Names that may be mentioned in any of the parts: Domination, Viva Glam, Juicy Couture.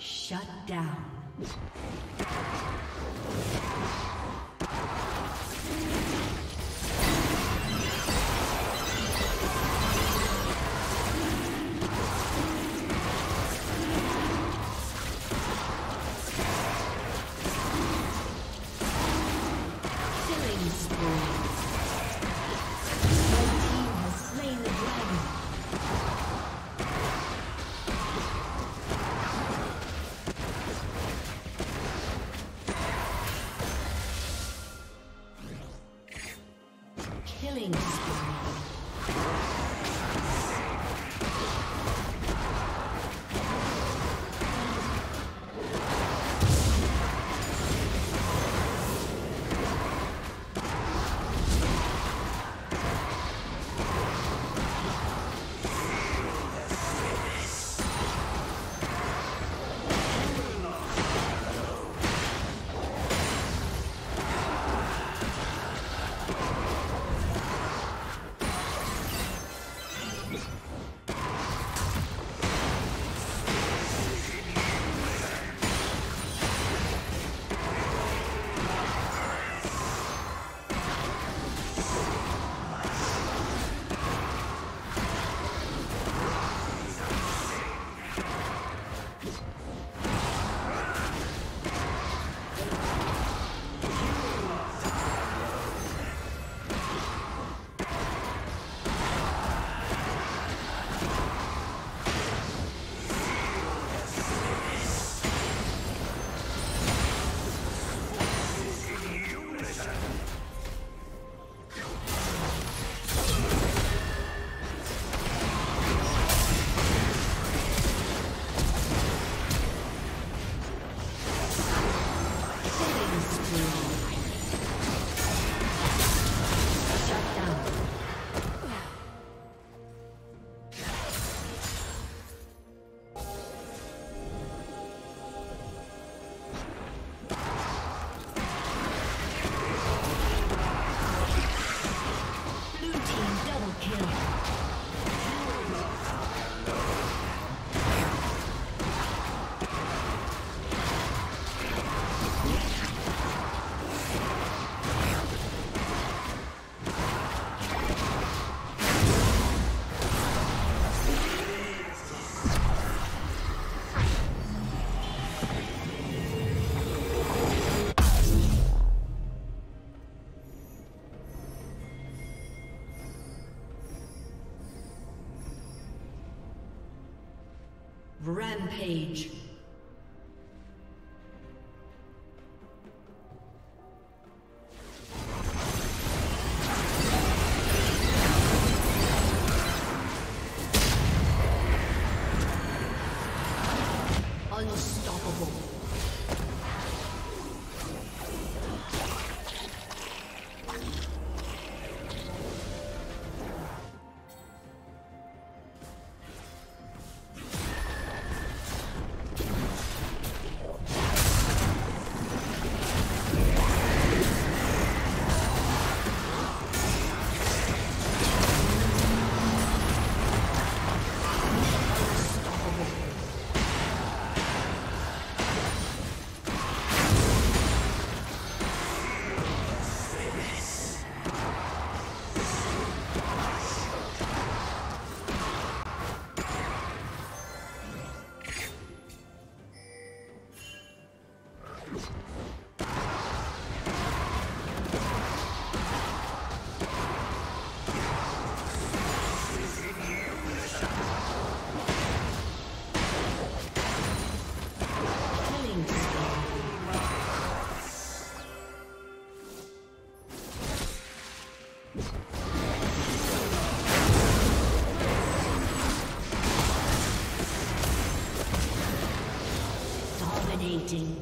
Shut down. Rampage. Dominating.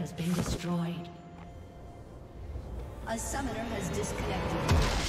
has been destroyed. A summoner has disconnected.